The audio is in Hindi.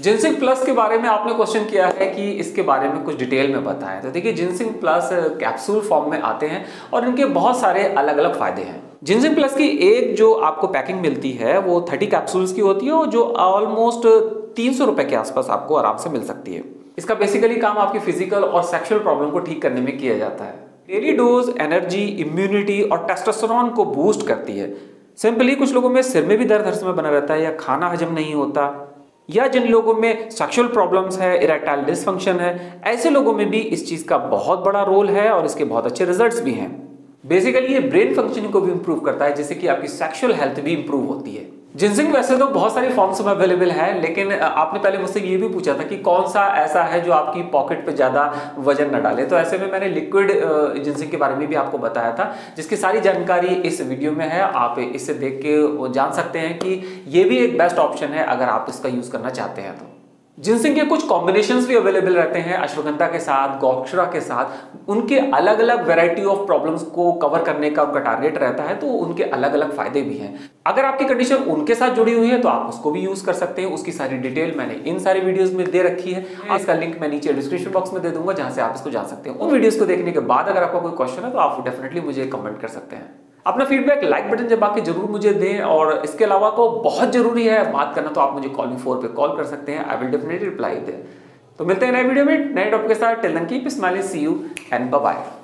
जिनसिंग प्लस के बारे में आपने क्वेश्चन किया है कि इसके बारे में कुछ डिटेल में बताएं, तो देखिए जिनसिंग प्लस कैप्सूल फॉर्म में आते हैं और इनके बहुत सारे अलग अलग फायदे हैं। जिनसिंग प्लस की एक जो आपको पैकिंग मिलती है वो 30 कैप्सूल्स की होती है और जो ऑलमोस्ट 300 रुपये के आसपास आपको आराम से मिल सकती है। इसका बेसिकली काम आपकी फिजिकल और सेक्शुअल प्रॉब्लम को ठीक करने में किया जाता है। डेली डोज एनर्जी, इम्यूनिटी और टेस्टोस्टेरोन को बूस्ट करती है। सिंपली कुछ लोगों में सिर में भी दर्द हर समय बना रहता है या खाना हजम नहीं होता या जिन लोगों में सेक्सुअल प्रॉब्लम्स है, इरेक्टाइल डिसफंक्शन है, ऐसे लोगों में भी इस चीज़ का बहुत बड़ा रोल है और इसके बहुत अच्छे रिजल्ट्स भी हैं। बेसिकली ये ब्रेन फंक्शनिंग को भी इंप्रूव करता है, जिससे कि आपकी सेक्सुअल हेल्थ भी इंप्रूव होती है। जिनसिंग वैसे तो बहुत सारी फॉर्म्स में अवेलेबल है, लेकिन आपने पहले मुझसे ये भी पूछा था कि कौन सा ऐसा है जो आपकी पॉकेट पे ज़्यादा वजन न डाले, तो ऐसे में मैंने लिक्विड जिनसिंग के बारे में भी आपको बताया था, जिसकी सारी जानकारी इस वीडियो में है। आप इसे देख के जान सकते हैं कि ये भी एक बेस्ट ऑप्शन है अगर आप इसका यूज़ करना चाहते हैं। तो जिनसिंग के कुछ कॉम्बिनेशंस भी अवेलेबल रहते हैं अश्वगंधा के साथ, गोक्षुरा के साथ। उनके अलग अलग वैरायटी ऑफ प्रॉब्लम्स को कवर करने का उनका टारगेट रहता है, तो उनके अलग अलग फायदे भी हैं। अगर आपकी कंडीशन उनके साथ जुड़ी हुई है तो आप उसको भी यूज कर सकते हैं। उसकी सारी डिटेल मैंने इन सारे वीडियोस में दे रखी है। इसका लिंक मैं नीचे डिस्क्रिप्शन बॉक्स में दे दूंगा, जहां से आप इसको जा सकते हैं। उन वीडियोज को देखने के बाद अगर आपका कोई क्वेश्चन है तो आप डेफिनेटली मुझे कमेंट कर सकते हैं। अपना फीडबैक लाइक बटन दबा के जरूर मुझे दें और इसके अलावा तो बहुत जरूरी है बात करना, तो आप मुझे Callme4 पे कॉल कर सकते हैं। आई विल डेफिनेटली रिप्लाई दें। तो मिलते हैं नए वीडियो में नए टॉपिक के साथ। Till then keep smiling, see you and bye bye.